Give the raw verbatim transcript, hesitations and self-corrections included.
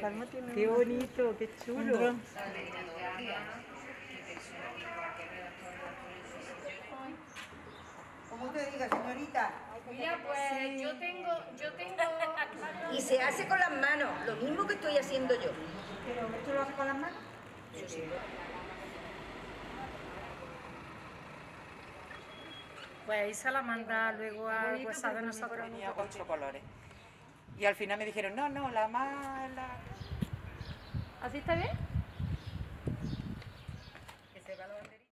Salma tiene qué un... bonito, qué chulo. Un como usted diga, señorita. Mira, pues sí. yo tengo, yo tengo... Y se hace con las manos, lo mismo que estoy haciendo yo. ¿Pero esto lo hace con las manos? Yo sí. Pues ahí se la manda luego a Huesada, no sabrá mucho. Venía con ocho colores. Y al final me dijeron, no, no, la más... La... ¿Así está bien?